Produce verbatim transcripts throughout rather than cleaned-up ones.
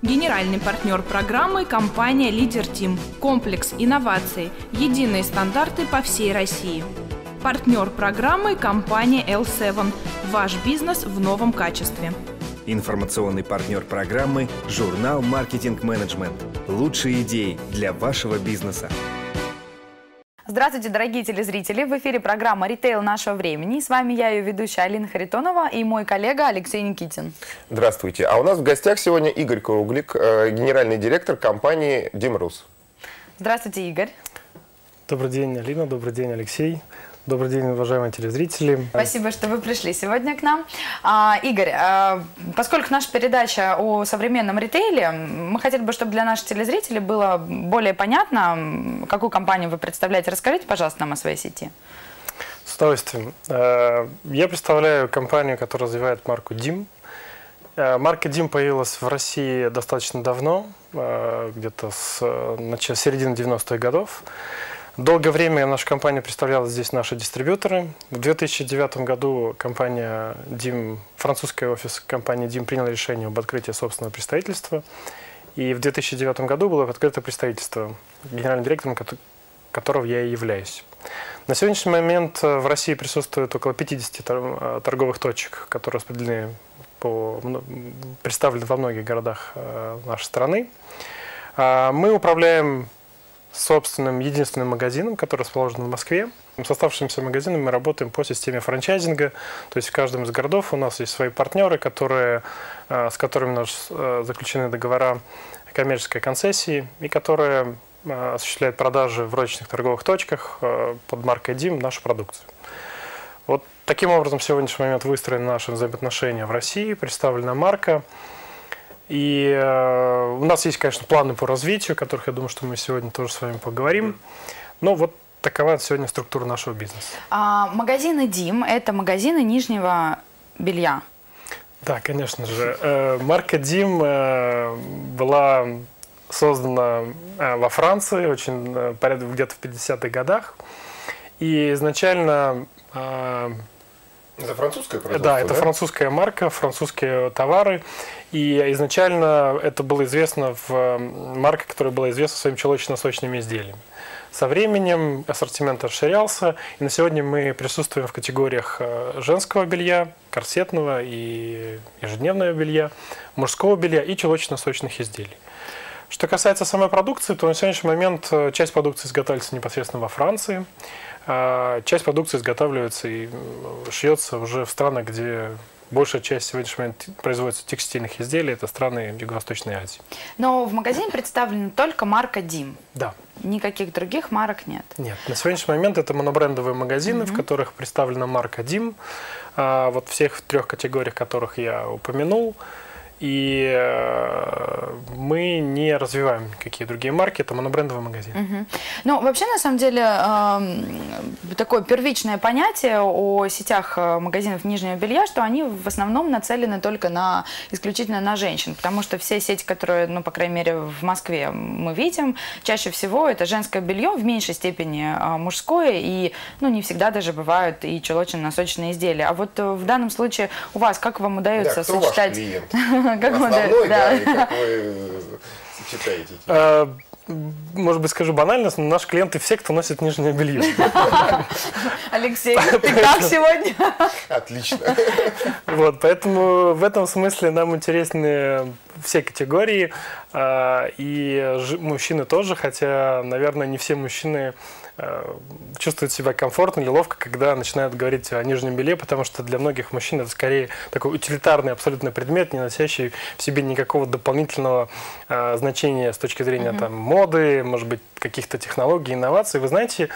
Генеральный партнер программы – компания «Лидер Тим». Комплекс инноваций. Единые стандарты по всей России. Партнер программы – компания Л семь. Ваш бизнес в новом качестве. Информационный партнер программы – журнал «Маркетинг Менеджмент». Лучшие идеи для вашего бизнеса. Здравствуйте, дорогие телезрители! В эфире программа «Ритейл нашего времени». С вами я, ее ведущая Алина Харитонова и мой коллега Алексей Никитин. Здравствуйте! А у нас в гостях сегодня Игорь Круглик, генеральный директор компании «ди ай эм Rus». Здравствуйте, Игорь! Добрый день, Алина! Добрый день, Алексей! Добрый день, уважаемые телезрители. Спасибо, что вы пришли сегодня к нам. Игорь, поскольку наша передача о современном ритейле, мы хотели бы, чтобы для наших телезрителей было более понятно, какую компанию вы представляете. Расскажите, пожалуйста, нам о своей сети. С удовольствием. Я представляю компанию, которая развивает марку дим. Марка дим появилась в России достаточно давно, где-то с середины девяностых годов. Долгое время наша компания представляла здесь наши дистрибьюторы. В две тысячи девятом году компания дим, французский офис компании дим принял решение об открытии собственного представительства. И в две тысячи девятом году было открыто представительство, генеральным директором которого я и являюсь. На сегодняшний момент в России присутствует около пятидесяти торговых точек, которые распределены по, представлены во многих городах нашей страны. Мы управляем собственным единственным магазином, который расположен в Москве. С оставшимися магазинами мы работаем по системе франчайзинга. То есть в каждом из городов у нас есть свои партнеры, которые, с которыми у нас заключены договора коммерческой концессии и которые осуществляют продажи в розничных торговых точках под маркой дим нашу продукцию. Вот таким образом в сегодняшний момент выстроены наши взаимоотношения в России, представлена марка. И э, у нас есть, конечно, планы по развитию, о которых, я думаю, что мы сегодня тоже с вами поговорим. Но вот такова сегодня структура нашего бизнеса. А, магазины дим – это магазины нижнего белья? Да, конечно же. Э, марка дим э, была создана э, во Франции очень, э, порядок где-то в пятидесятых годах. И изначально… Э, Это французское производство, да, это да? Французская марка, французские товары. И изначально это было известно в марке, которая была известна своими чулочно-носочными изделиями. Со временем ассортимент расширялся, и на сегодня мы присутствуем в категориях женского белья, корсетного и ежедневного белья, мужского белья и чулочно-носочных изделий. Что касается самой продукции, то на сегодняшний момент часть продукции изготавливается непосредственно во Франции. Часть продукции изготавливается и шьется уже в странах, где большая часть сегодняшний момент производится текстильных изделий. Это страны Юго-Восточной Азии. Но в магазине представлена только марка дим? Да. Никаких других марок нет? Нет. На сегодняшний момент это монобрендовые магазины, угу. в которых представлена марка дим. Вот всех трех категориях, которых я упомянул. И мы не развиваем какие другие марки, это монобрендовый магазин. Угу. Ну, вообще, на самом деле, э, такое первичное понятие о сетях магазинов нижнего белья, что они в основном нацелены только на, исключительно на женщин, потому что все сети, которые, ну, по крайней мере, в Москве мы видим, чаще всего это женское белье, в меньшей степени мужское, и, ну, не всегда даже бывают и чулочно-носочные изделия. А вот в данном случае у вас, как вам удается да, кто сочетать… Ваш клиент? Как Основной, да, да. как вы сочетаете? А, может быть, скажу банально, но наши клиенты все, кто носит нижнее белье. Алексей, ты как сегодня? Отлично. Вот, поэтому в этом смысле нам интересны все категории, и мужчины тоже, хотя, наверное, не все мужчины чувствуют себя комфортно или ловко, когда начинают говорить о нижнем белье, потому что для многих мужчин это скорее такой утилитарный абсолютно предмет, не носящий в себе никакого дополнительного э, значения с точки зрения Mm-hmm. там, моды, может быть, каких-то технологий, инноваций. Вы знаете,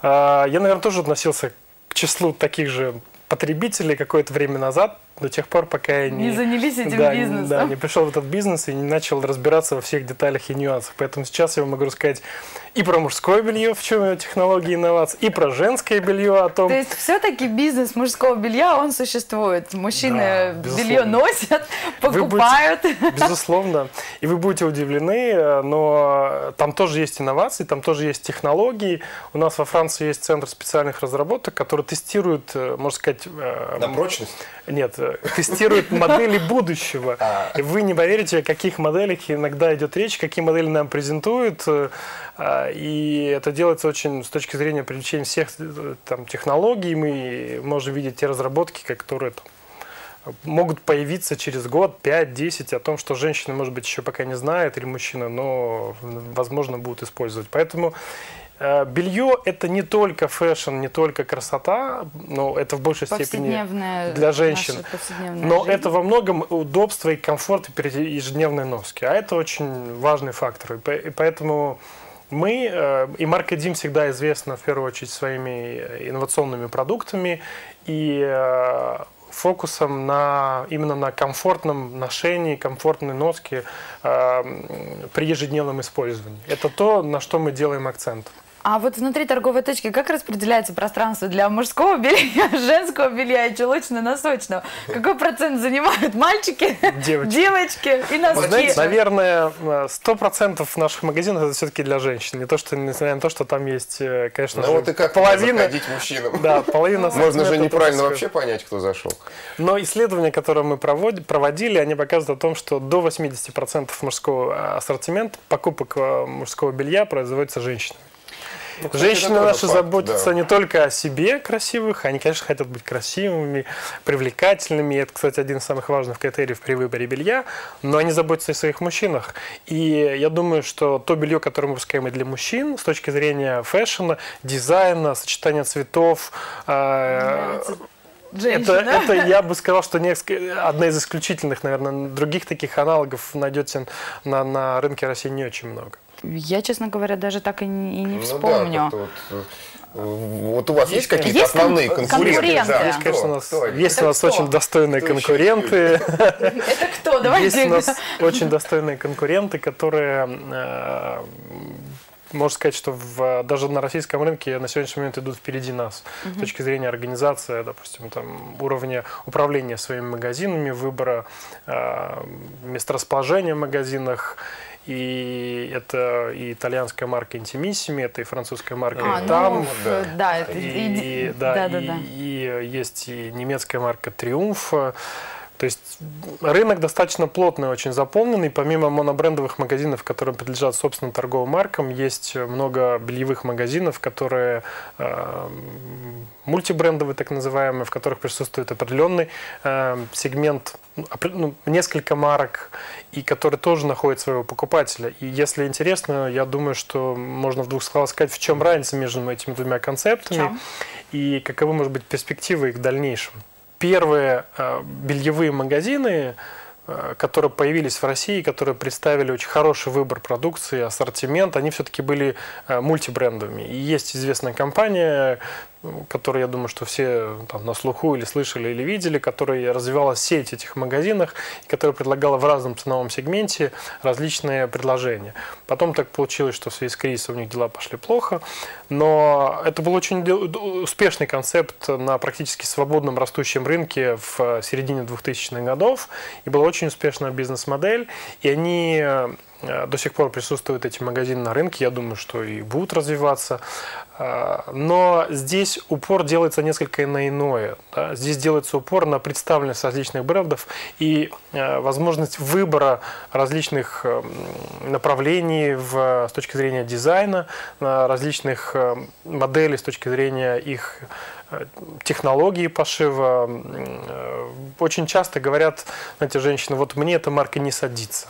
э, я, наверное, тоже относился к числу таких же потребителей какое-то время назад, до тех пор, пока я не, не занялись этим да, бизнесом. Да, не пришел в этот бизнес и не начал разбираться во всех деталях и нюансах. Поэтому сейчас я вам могу рассказать и про мужское белье, в чем технологии инноваций, и про женское белье, о том… То есть все-таки бизнес мужского белья, он существует. Мужчины да, белье носят, покупают. Будете, безусловно. И вы будете удивлены, но там тоже есть инновации, там тоже есть технологии. У нас во Франции есть центр специальных разработок, который тестирует, можно сказать… На прочность? Нет. тестирует модели будущего. И вы не поверите, о каких моделях иногда идет речь, какие модели нам презентуют. И это делается очень с точки зрения привлечения всех там, технологий. Мы можем видеть те разработки, которые там могут появиться через год, пять-десять, о том, что женщина, может быть, еще пока не знает, или мужчина, но, возможно, будут использовать. Поэтому э, белье – это не только фэшн, не только красота, но это в большей степени для женщин. Но жизнь. Это во многом удобство и комфорт при ежедневной носке. А это очень важный фактор. И поэтому мы, э, и марка дим всегда известна, в первую очередь, своими инновационными продуктами. И э, фокусом на, именно на комфортном ношении, комфортной носке э, при ежедневном использовании. Это то, на что мы делаем акцент. А вот внутри торговой точки как распределяется пространство для мужского белья, женского белья и чулочно-носочного? Какой процент занимают мальчики, девочки, девочки и носки? Вы знаете, наверное, сто процентов наших магазинов это все-таки для женщин. Не то, что, несмотря на то, что там есть, конечно, ну, вот и как половина заходить мужчинам. Да, половина. Можно же неправильно вообще понять, кто зашел. Но исследования, которые мы проводили, они показывают о том, что до восьмидесяти процентов мужского ассортимента покупок мужского белья производится женщинами. Ну, кстати, женщины наши факт, заботятся да. не только о себе красивых, они, конечно, хотят быть красивыми, привлекательными. Это, кстати, один из самых важных критериев при выборе белья. Но они заботятся и о своих мужчинах. И я думаю, что то белье, которое мы выпускаем и для мужчин, с точки зрения фэшена, дизайна, сочетания цветов, Это, это я бы сказал, что несколько, одна из исключительных, наверное, других таких аналогов найдете на, на рынке России не очень много. Я, честно говоря, даже так и не, и не вспомню. Ну, да, вот у вас есть, есть какие-то основные конкуренты? конкуренты. Да. Есть, конечно, у нас, есть у нас очень достойные кто конкуренты. Это кто? Давайте. Есть у нас очень достойные конкуренты, которые, э, можно сказать, что в, даже на российском рынке на сегодняшний момент идут впереди нас. Угу. С точки зрения организации, допустим, там, уровня управления своими магазинами, выбора э, месторасположения в магазинах. И это и итальянская марка Интимиссими, это и французская марка Этам, и есть и немецкая марка Триумф. То есть рынок достаточно плотный, очень заполненный. Помимо монобрендовых магазинов, которые принадлежат собственным торговым маркам, есть много бельевых магазинов, которые э, мультибрендовые, так называемые, в которых присутствует определенный э, сегмент, ну, несколько марок, и которые тоже находят своего покупателя. И если интересно, я думаю, что можно в двух словах сказать, в чем разница между этими двумя концептами и каковы, может быть, перспективы их в дальнейшем. Первые бельевые магазины, которые появились в России, которые представили очень хороший выбор продукции, ассортимент, они все-таки были мультибрендовыми. И есть известная компания, которую, я думаю, что все там, на слуху или слышали, или видели, которая развивала сеть этих магазинов, которая предлагала в разном ценовом сегменте различные предложения. Потом так получилось, что в связи с кризисом у них дела пошли плохо, но это был очень успешный концепт на практически свободном растущем рынке в середине двухтысячных годов, и была очень успешная бизнес-модель, и они до сих пор присутствуют, эти магазины, на рынке. Я думаю, что и будут развиваться. Но здесь упор делается несколько на иное. Да? Здесь делается упор на представленность различных брендов и возможность выбора различных направлений в, с точки зрения дизайна, различных моделей с точки зрения их технологии пошива. Очень часто говорят, знаете, женщины, вот мне эта марка не садится.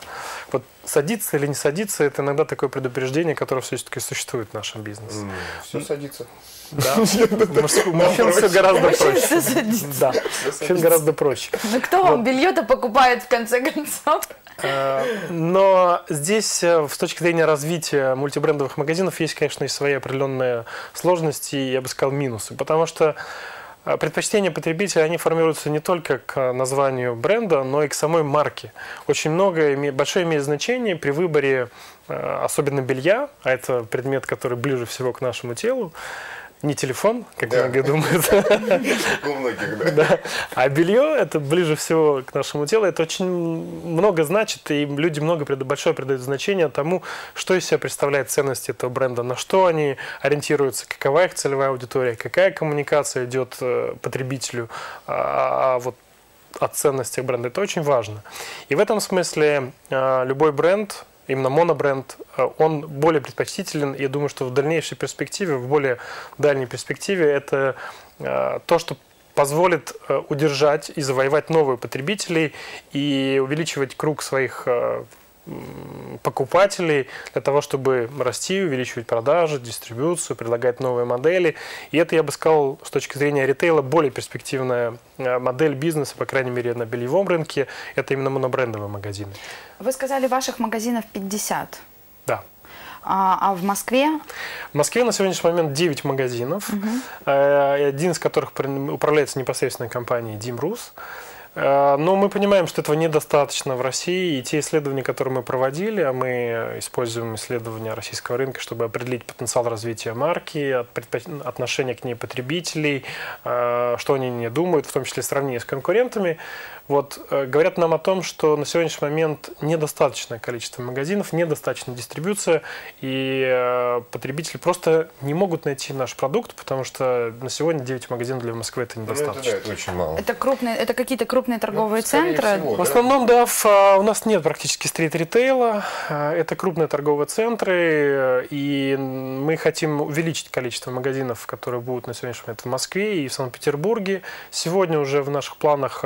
Вот садится или не садится, это иногда такое предупреждение, которое все-таки существует в нашем бизнесе. Mm, все садится. Да. Мужчин все гораздо проще. Да, мужчин гораздо проще. Ну кто вам белье-то покупает в конце концов? Но здесь, с точки зрения развития мультибрендовых магазинов, есть, конечно, и свои определенные сложности, я бы сказал, минусы. Потому что предпочтения потребителя, они формируются не только к названию бренда, но и к самой марке. Очень много, большое имеет значение при выборе, особенно белья, а это предмет, который ближе всего к нашему телу, не телефон, как да. многие думают, у многих, да. да. А белье, это ближе всего к нашему телу, это очень много значит, и люди много, большое придают значение тому, что из себя представляет ценность этого бренда, на что они ориентируются, какова их целевая аудитория, какая коммуникация идет потребителю. А вот о ценностях бренда. Это очень важно. И в этом смысле любой бренд, именно монобренд, он более предпочтителен. Я думаю, что в дальнейшей перспективе, в более дальней перспективе, это то, что позволит удержать и завоевать новых потребителей и увеличивать круг своих покупателей для того, чтобы расти, увеличивать продажи, дистрибьюцию, предлагать новые модели. И это, я бы сказал, с точки зрения ритейла, более перспективная модель бизнеса, по крайней мере, на бельевом рынке. Это именно монобрендовые магазины. Вы сказали, ваших магазинов пятьдесят. Да. А в Москве? В Москве на сегодняшний момент девять магазинов, угу. Один из которых управляется непосредственно компанией ди ай эм Rus. Но мы понимаем, что этого недостаточно в России, и те исследования, которые мы проводили, а мы используем исследования российского рынка, чтобы определить потенциал развития марки, отношение к ней потребителей, что они не думают, в том числе сравнение с конкурентами. Вот, говорят нам о том, что на сегодняшний момент недостаточное количество магазинов, недостаточная дистрибьюция, и потребители просто не могут найти наш продукт, потому что на сегодня девять магазинов для Москвы это недостаточно. Это, да, это очень мало. Это, крупные, это какие-то крупные торговые ну, центры? Всего, в основном, да, в, у нас нет практически стрит-ритейла, это крупные торговые центры, и мы хотим увеличить количество магазинов, которые будут на сегодняшний момент в Москве и в Санкт-Петербурге. Сегодня уже в наших планах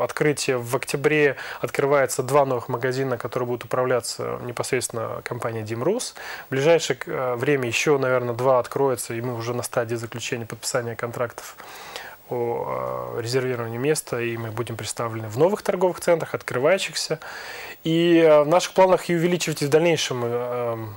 открытие в октябре открывается два новых магазина, которые будут управляться непосредственно компанией ди ай эм Rus. В ближайшее время еще, наверное, два откроются, и мы уже на стадии заключения подписания контрактов о резервировании места, и мы будем представлены в новых торговых центрах, открывающихся. И в наших планах и увеличивать в дальнейшем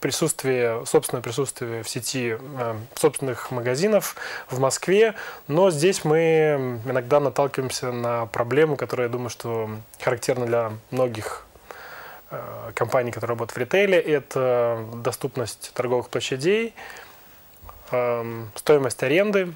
присутствие, собственное присутствие в сети э, собственных магазинов в Москве, но здесь мы иногда наталкиваемся на проблему, которая, я думаю, что характерна для многих э, компаний, которые работают в ритейле. Это доступность торговых площадей, э, стоимость аренды,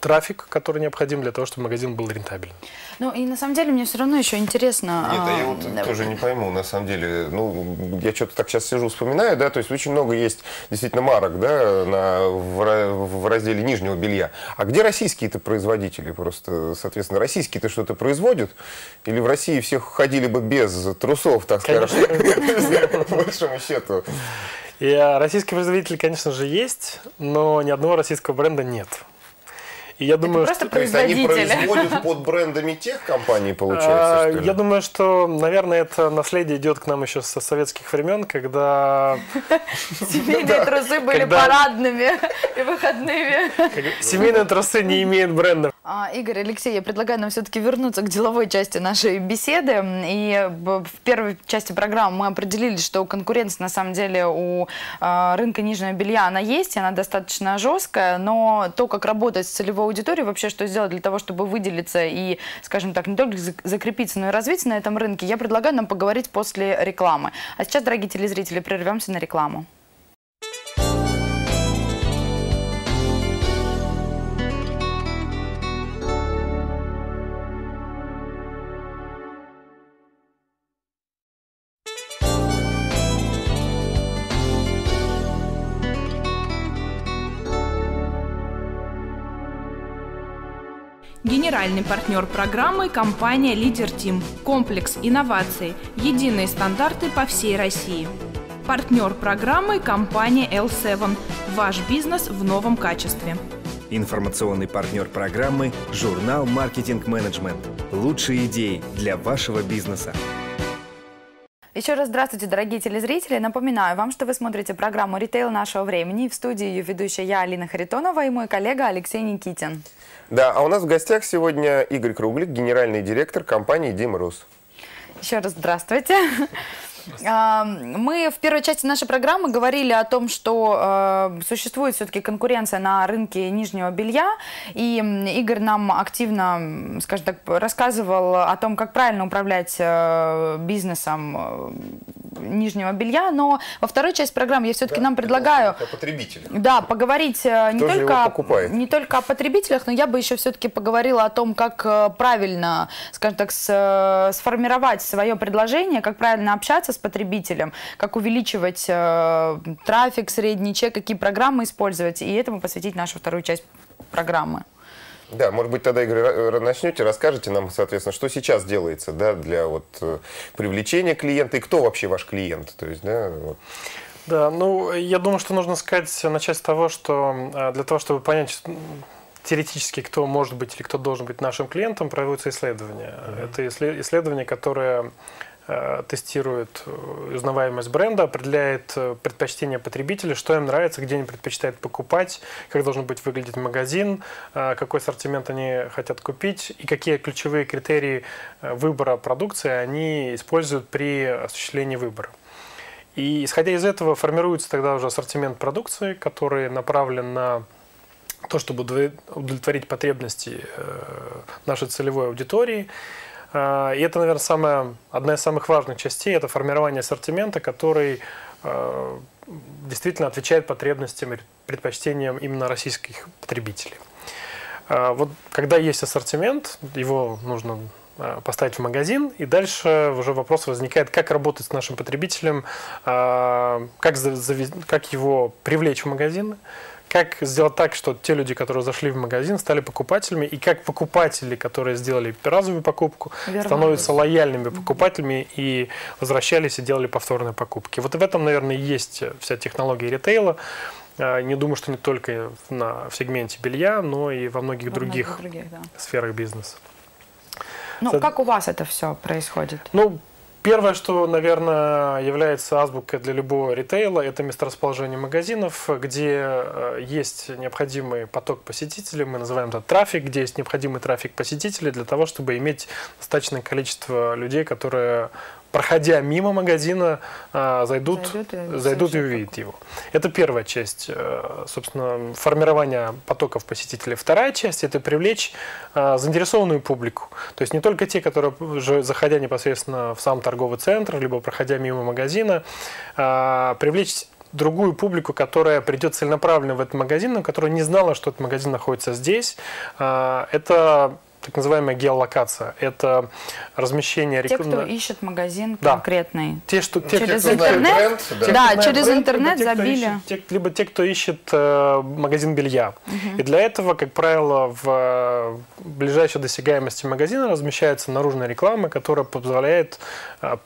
трафик, который необходим для того, чтобы магазин был рентабельным. Ну и на самом деле мне все равно еще интересно... Нет, а я вот да. тоже не пойму, на самом деле. Ну, я что-то так сейчас сижу, вспоминаю, да, то есть очень много есть действительно марок, да, на, в, в разделе нижнего белья. А где российские-то производители? Просто, соответственно, российские-то что-то производят? Или в России все ходили бы без трусов, так скажем? По большому счету. Российские производители, конечно же, есть, но ни одного российского бренда нет. И я думаю, что то есть они производят под брендами тех компаний, получается, что ли? Я думаю, что, наверное, это наследие идет к нам еще со советских времен, когда семейные трусы были парадными и выходными. Семейные трусы не имеют брендов. Игорь, Алексей, я предлагаю нам все-таки вернуться к деловой части нашей беседы. И в первой части программы мы определили, что конкуренция на самом деле у рынка нижнего белья она есть, она достаточно жесткая, но то, как работать с целевой аудитории, вообще что сделать для того, чтобы выделиться и, скажем так, не только закрепиться, но и развиться на этом рынке, я предлагаю нам поговорить после рекламы. А сейчас, дорогие телезрители, прервемся на рекламу. Генеральный партнер программы – компания «Лидер Тим». Комплекс инноваций. Единые стандарты по всей России. Партнер программы – компания эл семь. Ваш бизнес в новом качестве. Информационный партнер программы – журнал «Маркетинг Менеджмент». Лучшие идеи для вашего бизнеса. Еще раз здравствуйте, дорогие телезрители. Напоминаю вам, что вы смотрите программу «Ритейл нашего времени». В студии ее ведущая я, Алина Харитонова, и мой коллега Алексей Никитин. Да, а у нас в гостях сегодня Игорь Круглик, генеральный директор компании ди ай эм Rus. Еще раз здравствуйте. Мы в первой части нашей программы говорили о том, что существует все-таки конкуренция на рынке нижнего белья, и Игорь нам активно, скажем так, рассказывал о том, как правильно управлять бизнесом нижнего белья, но во второй части программы я все-таки да, нам предлагаю да, поговорить не только, не только о потребителях, но я бы еще все-таки поговорила о том, как правильно, скажем так, сформировать свое предложение, как правильно общаться с потребителем, как увеличивать э, трафик, средний чек, какие программы использовать, и этому посвятить нашу вторую часть программы. Да, может быть, тогда, Игорь, начнете, расскажите нам, соответственно, что сейчас делается, да, для вот привлечения клиента и кто вообще ваш клиент. То есть, да, вот. Да, ну, я думаю, что нужно сказать, начать с того, что для того, чтобы понять теоретически, кто может быть или кто должен быть нашим клиентом, проводятся исследования. Mm-hmm. Это исследования, которые тестирует узнаваемость бренда, определяет предпочтение потребителя, что им нравится, где они предпочитают покупать, как должен быть выглядеть магазин, какой ассортимент они хотят купить и какие ключевые критерии выбора продукции они используют при осуществлении выбора. И исходя из этого формируется тогда уже ассортимент продукции, который направлен на то, чтобы удовлетворить потребности нашей целевой аудитории. И это, наверное, самая, одна из самых важных частей – это формирование ассортимента, который э, действительно отвечает потребностям и предпочтениям именно российских потребителей. Э, вот когда есть ассортимент, его нужно э, поставить в магазин, и дальше уже вопрос возникает, как работать с нашим потребителем, э, как, как его привлечь в магазин. Как сделать так, что те люди, которые зашли в магазин, стали покупателями, и как покупатели, которые сделали разовую покупку, верно, становятся лояльными покупателями и возвращались и делали повторные покупки. Вот в этом, наверное, есть вся технология ритейла. Не думаю, что не только на, в сегменте белья, но и во многих во других, многих других, да, сферах бизнеса. Ну, Со... как у вас это все происходит? Ну, первое, что, наверное, является азбукой для любого ритейла, это месторасположение магазинов, где есть необходимый поток посетителей, мы называем это трафик, где есть необходимый трафик посетителей для того, чтобы иметь достаточное количество людей, которые, проходя мимо магазина, зайдут, зайдут, и, зайдут и увидят его. Это первая часть, собственно, формирования потоков посетителей. Вторая часть – это привлечь заинтересованную публику. То есть не только те, которые, уже заходя непосредственно в сам торговый центр, либо проходя мимо магазина, привлечь другую публику, которая придет целенаправленно в этот магазин, но которая не знала, что этот магазин находится здесь. Это так называемая геолокация. Это размещение рекламы. Те, кто ищет магазин, да, конкретный. Те, что, те, через кто интернет, бренд, да, те, да, кто через бренд, интернет либо те, забили. Кто ищет, те, либо те, кто ищет э, магазин белья. Угу. И для этого, как правило, в ближайшей досягаемости магазина размещается наружная реклама, которая позволяет э,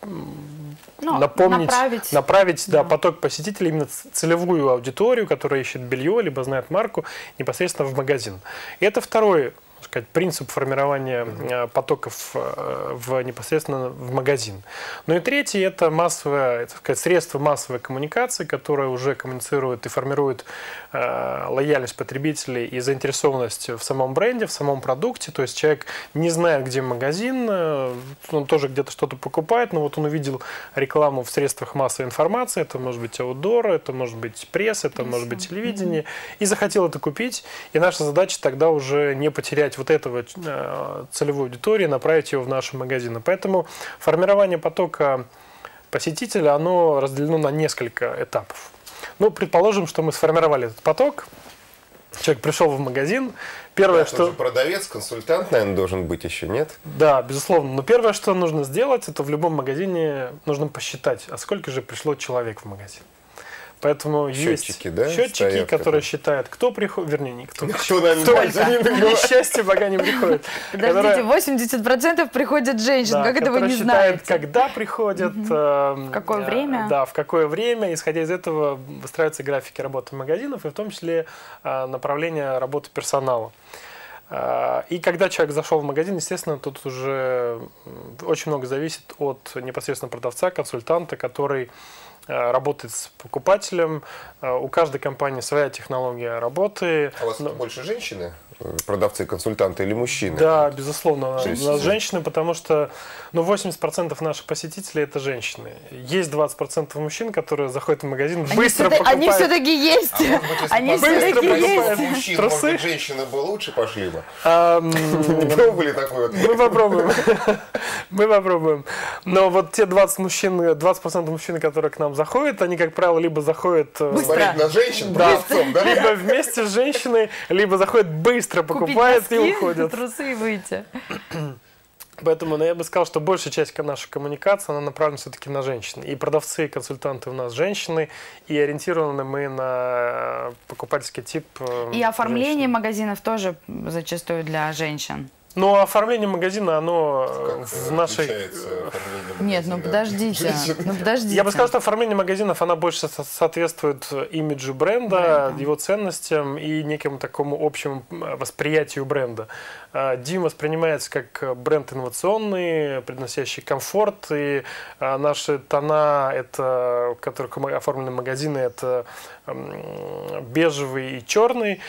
ну, напомнить, направить, направить да. Да, поток посетителей, именно целевую аудиторию, которая ищет белье, либо знает марку, непосредственно в магазин. И это второй сказать, принцип формирования потоков в, непосредственно в магазин. Ну и третий – это массовое, так сказать, средство массовой коммуникации, которое уже коммуницирует и формирует э, лояльность потребителей и заинтересованность в самом бренде, в самом продукте. То есть человек не знает, где магазин, он тоже где-то что-то покупает, но вот он увидел рекламу в средствах массовой информации, это может быть аутдор, это может быть пресс, это может быть телевидение, и захотел это купить. И наша задача тогда уже не потерять вот этого целевой аудитории, направить его в наши магазины. Поэтому формирование потока посетителя, оно разделено на несколько этапов. Ну, предположим, что мы сформировали этот поток, человек пришел в магазин, первое, да, что... Продавец, консультант, наверное, должен быть еще, нет? Да, безусловно. Но первое, что нужно сделать, это в любом магазине нужно посчитать, а сколько же пришло человек в магазин. Поэтому счетчики, есть да, счетчики, которые считают, кто приходит, вернее, никто, кто, несчастье пока не приходит. Подождите, восемьдесят процентов приходят женщин, как это вы не знаете? Когда приходят, в какое время? Да, в какое время, исходя из этого выстраиваются графики работы магазинов и в том числе направление работы персонала. И когда человек зашел в магазин, естественно, тут уже очень много зависит от непосредственно продавца, консультанта, который работает с покупателем. У каждой компании своя технология работы. А у вас Но... больше женщины? Продавцы, консультанты или мужчины? Да, безусловно, женщины. У нас женщины, потому что ну, восемьдесят процентов наших посетителей – это женщины. Есть двадцать процентов мужчин, которые заходят в магазин, они быстро все покупают. Они все-таки есть. А, может быть, они быстро покупают мужчин. Трусы. Может быть, женщины бы лучше пошли бы. Пробовали такой вот? Мы попробуем. Мы попробуем. Но вот те двадцать мужчин, двадцать процентов мужчин, которые к нам заходят, они, как правило, либо заходят... Быстро. На женщин, продавцом, да? Либо вместе с женщиной, либо заходят быстро, быстро покупает и уходит. Трусы и выйти. Поэтому, ну, я бы сказал, что большая часть нашей коммуникации, она направлена все-таки на женщин. И продавцы, и консультанты у нас женщины, и ориентированы мы на покупательский тип. И оформление женщин. Магазинов тоже зачастую для женщин. Ну, оформление магазина, оно как в нашей... Оформление Нет, ну подождите, ну подождите. Я бы сказал, что оформление магазинов, она больше соответствует имиджу бренда, бренда, его ценностям и некому такому общему восприятию бренда. Дим воспринимается как бренд инновационный, приносящий комфорт, и наши тона, это, в которых оформлены магазины, это бежевый и черный.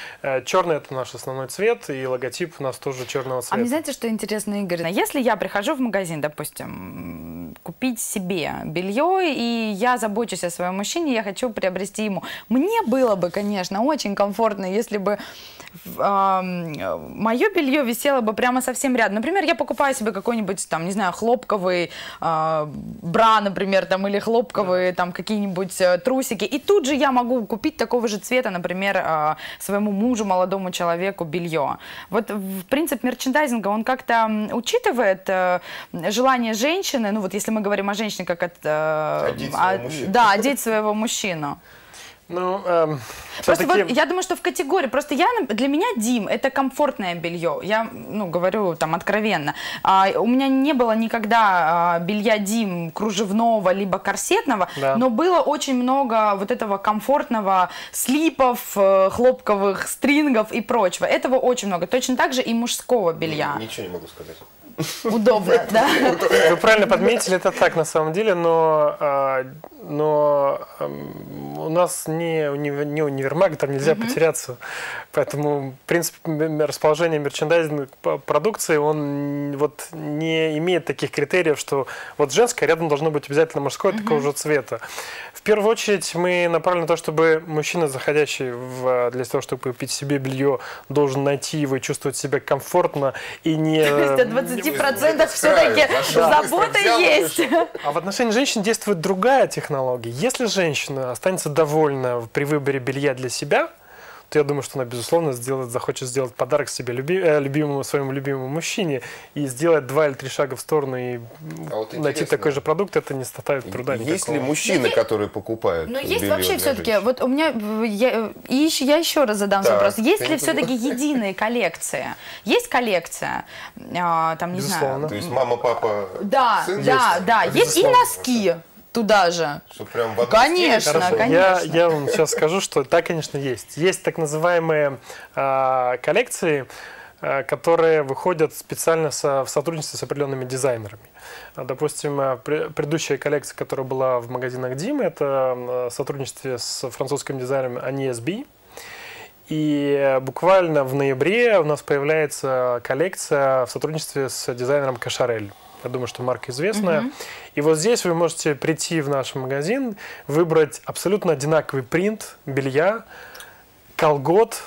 Черный – это наш основной цвет, и логотип у нас тоже черного цвета. А мне знаете, что интересно, Игорь? Если я прихожу в магазин, допустим, купить себе белье, и я забочусь о своем мужчине, я хочу приобрести ему. Мне было бы, конечно, очень комфортно, если бы э, мое белье висело бы прямо совсем рядом. Например, я покупаю себе какой-нибудь, там, не знаю, хлопковый э, бра, например, там, или хлопковые там какие-нибудь э, трусики, и тут же я могу купить такого же цвета, например, э, своему мужу, молодому человеку белье. Вот, в принципе, мерчендайзинга, он как-то учитывает э, желание женщины, ну вот если мы говорим о женщине, как от, э, одеть, от, своего да, одеть своего мужчину. Ну, эм, просто вот, я думаю, что в категории, просто я, для меня Дим это комфортное белье, я ну, говорю там откровенно, а, у меня не было никогда а, белья Дим кружевного, либо корсетного, да. Но было очень много вот этого комфортного слипов, хлопковых стрингов и прочего, этого очень много, точно так же и мужского белья. Ничего не могу сказать. Удобно, да? Вы правильно подметили, это так на самом деле, но, но у нас не, не универмаг, там нельзя потеряться. Поэтому принцип расположения мерчендайзинговой продукции, он вот не имеет таких критериев, что вот женское рядом должно быть обязательно мужское такого же цвета. В первую очередь мы направлены на то, чтобы мужчина, заходящий в, для того, чтобы купить себе белье, должен найти его и чувствовать себя комфортно и не... двадцати процентах все-таки забота есть. А в отношении женщин действует другая технология. Если женщина останется довольна при выборе белья для себя, то я думаю, что она, безусловно, сделает, захочет сделать подарок себе люби, э, любимому, своему любимому мужчине и сделать два или три шага в сторону и а вот найти такой же продукт, это не составит труда никакого. Есть ли мужчины, которые покупают белье для женщин? Ну, есть вообще все-таки, вот у меня, я, я еще раз задам так, вопрос, есть ли все-таки единые коллекции? Есть коллекция? А, там, не знаю. То есть мама, папа, да, сын? Да, да, есть и носки. Туда же. Что, прям в конечно, конечно. Я, я вам сейчас скажу, что так, конечно, есть. Есть так называемые э, коллекции, э, которые выходят специально со, в сотрудничестве с определенными дизайнерами. Допустим, предыдущая коллекция, которая была в магазинах Дим, это сотрудничество с французским дизайнером Аниэсби. И буквально в ноябре у нас появляется коллекция в сотрудничестве с дизайнером Кашарель. Я думаю, что марка известная. Uh-huh. И вот здесь вы можете прийти в наш магазин, выбрать абсолютно одинаковый принт белья, колгот,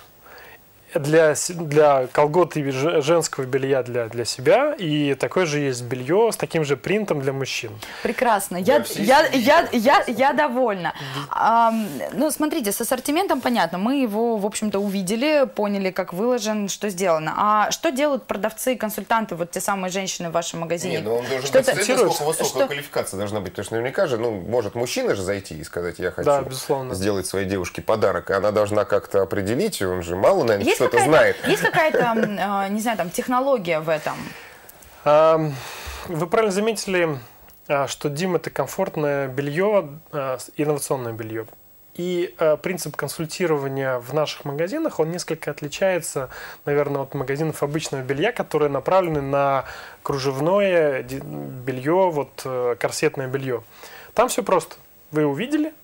для, для колгот и женского белья для, для себя, и такое же есть белье с таким же принтом для мужчин. Прекрасно, я, я, я, я, я довольна. А, ну, смотрите, с ассортиментом понятно, мы его, в общем-то, увидели, поняли, как выложен, что сделано. А что делают продавцы и консультанты, вот те самые женщины в вашем магазине? Не, ну он должен быть, сколько высокая что? Квалификация должна быть, потому что наверняка же, ну, может мужчина же зайти и сказать, я хочу да, сделать своей девушке подарок, и она должна как-то определить, он же мало, наверное, есть кто-то знает. Есть какая-то, не знаю, там, технология в этом? Вы правильно заметили, что Дим – это комфортное белье, инновационное белье. И принцип консультирования в наших магазинах, он несколько отличается, наверное, от магазинов обычного белья, которые направлены на кружевное белье, вот корсетное белье. Там все просто. Вы увидели,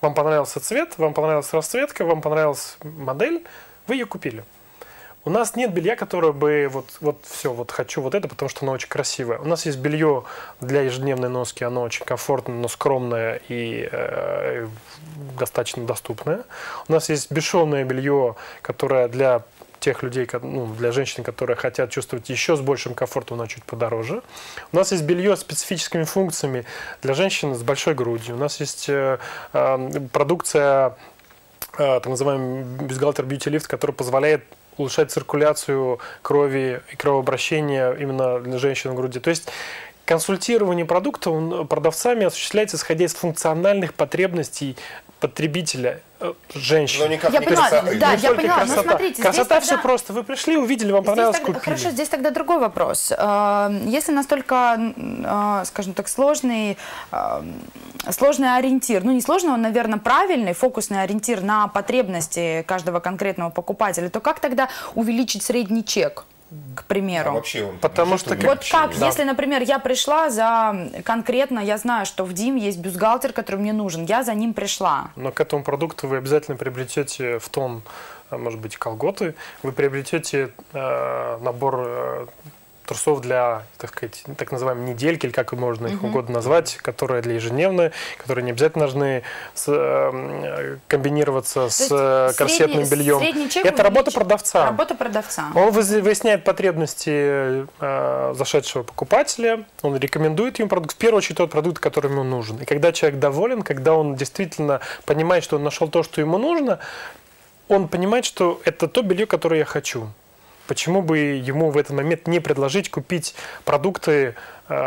вам понравился цвет, вам понравилась расцветка, вам понравилась модель – вы ее купили. У нас нет белья, которое бы вот, вот все, вот хочу вот это, потому что оно очень красивое. У нас есть белье для ежедневной носки, оно очень комфортное, но скромное и э, достаточно доступное. У нас есть бесшовное белье, которое для тех людей, ну, для женщин, которые хотят чувствовать еще с большим комфортом, но чуть подороже. У нас есть белье с специфическими функциями для женщин с большой грудью. У нас есть э, э, продукция... так называемый бюстгальтер бьюти лифт, который позволяет улучшать циркуляцию крови и кровообращение именно для женщин в груди. То есть консультирование продуктов продавцами осуществляется исходя из функциональных потребностей потребителя, женщин. Но никак я не поняла, красота. Да, не я поняла. Красота, ну, смотрите, красота тогда... все просто. Вы пришли, увидели, вам понравилось, купили. Хорошо, здесь тогда другой вопрос. Если настолько, скажем так, сложный, сложный ориентир, ну не сложный, он, наверное, правильный, фокусный ориентир на потребности каждого конкретного покупателя, то как тогда увеличить средний чек? К примеру. А вообще он, потому что вот как, да. Если, например, я пришла за конкретно, я знаю, что в дим есть бюстгальтер, который мне нужен, я за ним пришла. Но к этому продукту вы обязательно приобретете в тон, может быть, колготы, вы приобретете э, набор э, трусов для, так сказать, так называемой недельки, или как можно их угу. угодно назвать, которые для ежедневной, которые не обязательно должны с, э, комбинироваться то с корсетным средний, бельем. Средний чек это работа продавца. Работа продавца. Он выясняет потребности э, зашедшего покупателя, он рекомендует ему продукт, в первую очередь тот продукт, который ему нужен. И когда человек доволен, когда он действительно понимает, что он нашел то, что ему нужно, он понимает, что это то белье, которое я хочу. Почему бы ему в этот момент не предложить купить продукты,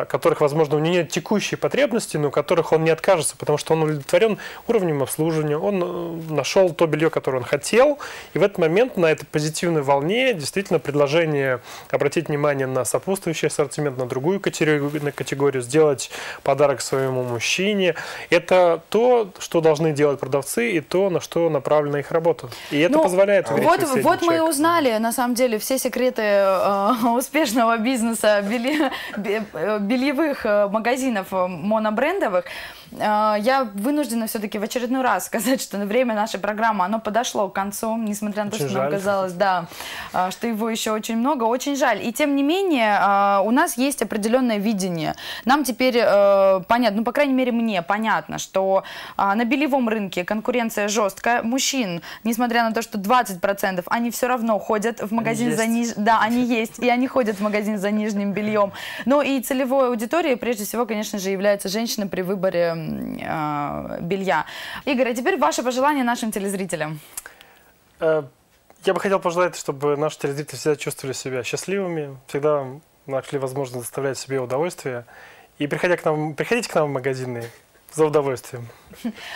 которых, возможно, у него нет текущей потребности, но которых он не откажется, потому что он удовлетворен уровнем обслуживания, он нашел то белье, которое он хотел, и в этот момент на этой позитивной волне действительно предложение обратить внимание на сопутствующий ассортимент, на другую категорию, на категорию сделать подарок своему мужчине. Это то, что должны делать продавцы, и то, на что направлена их работа. И это ну, позволяет... Вот, вот мы и узнали, на самом деле, все секреты э, успешного бизнеса, белья... бельевых магазинов монобрендовых. Я вынуждена все-таки в очередной раз сказать, что время нашей программы, оно подошло к концу, несмотря на то, что нам казалось, да, что его еще очень много. Очень жаль. И тем не менее, у нас есть определенное видение. Нам теперь понятно, ну, по крайней мере, мне понятно, что на бельевом рынке конкуренция жесткая. Мужчин, несмотря на то, что двадцать процентов, они все равно ходят в магазин за нижним. Да, они есть, и они ходят в магазин за нижним бельем. Но и целевой аудиторией, прежде всего, конечно же, являются женщины при выборе э, белья. Игорь, а теперь ваши пожелания нашим телезрителям. Я бы хотел пожелать, чтобы наши телезрители всегда чувствовали себя счастливыми, всегда нашли возможность доставлять себе удовольствие. И приходя к нам, приходите к нам в магазины. За удовольствием.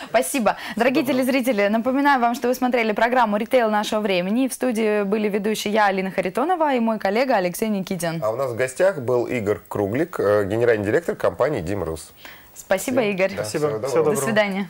Спасибо. Дорогие телезрители, напоминаю вам, что вы смотрели программу «Ритейл нашего времени». В студии были ведущие я, Алина Харитонова, и мой коллега Алексей Никитин. А у нас в гостях был Игорь Круглик, генеральный директор компании «ДИМ Рус». Спасибо, Игорь. Да, спасибо. Всего доброго. До свидания.